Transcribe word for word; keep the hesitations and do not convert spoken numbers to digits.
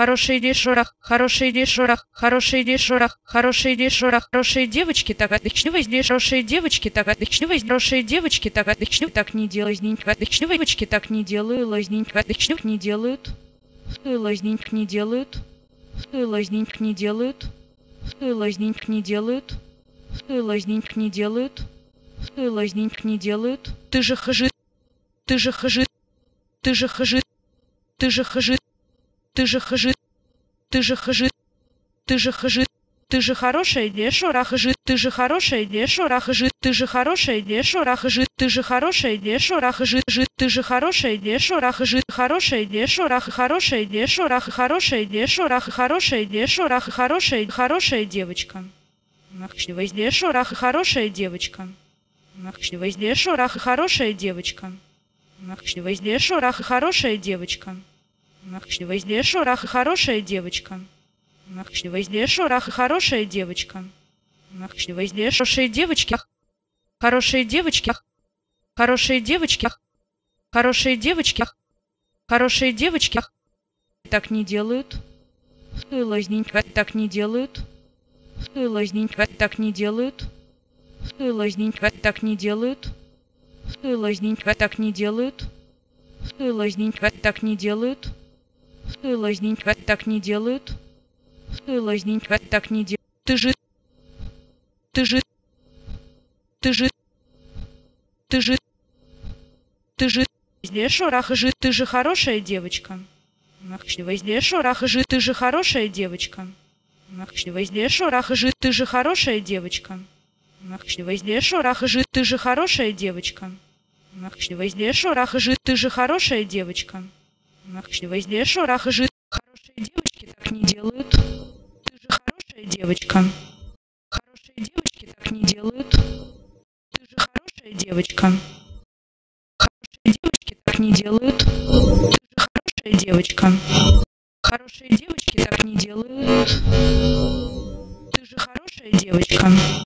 хороший дешорах, хороший дешорах, хороший дешорах, хороший дешорах, хорошие девочки, так отличнивай здесь, хорошие девочки, так отличнивай здесь, хорошие девочки, так отличнивай, так не делай, зненька, отличнивай, девочки так не делай, лазненька, отличных не делают, лазненька не делают, лазненька не делают, лазненька не делают, лазненька не делают, лазненька не делают, ты же хожи, ты же хожи, ты же хожи, ты же хожи. Ты же хожи, ты же хожи, ты же хожи, ты же хорошая дешора хожи, ты же хорошая дешора хожи, ты же хорошая дешора хожи, ты же хорошая дешора хожи, ты же хорошая дешора хожи, хорошая дешора, хорошая дешора, хорошая дешора, хорошая дешора, хорошая, хорошая девочка. Накчливай здесь шорах, хорошая девочка. Накчливай здесь шорах, хорошая девочка. Накчливай здесь шорах, хорошая девочка. Нахчливай здесь шорах и хорошая девочка. Нахчливай здесь шорах и хорошая девочка. Нахчливай здесь хорошие девочки. Хорошие девочки. Хорошие девочки. Хорошие девочки. Хорошие девочки. Так не делают. Лазненька так не делают. Лазненька так не делают. Лазненька так не делают. Лазненька так не делают. Лазненька так не делают. Лазненька так не делают. Лазненька так не делают. Ты же, ты же, ты же, ты же, ты же. Здесь шорах и жи, ты же хорошая девочка. Нахчливай здесь шорах и жи, ты же хорошая девочка. Нахчливай здесь шорах и жи, ты же хорошая девочка. Нахчливай здесь шорах и жи, ты же хорошая девочка. Нахчливай здесь шорах и жи, ты же хорошая девочка. Нахчливай здесь шорах и жи. Хорошие девочки так не делают. Ты же хорошая девочка. Хорошие девочки так не делают. Ты же хорошая девочка. Хорошие девочки так не делают. Ты же хорошая девочка. Хорошие девочки так не делают. Ты же хорошая девочка.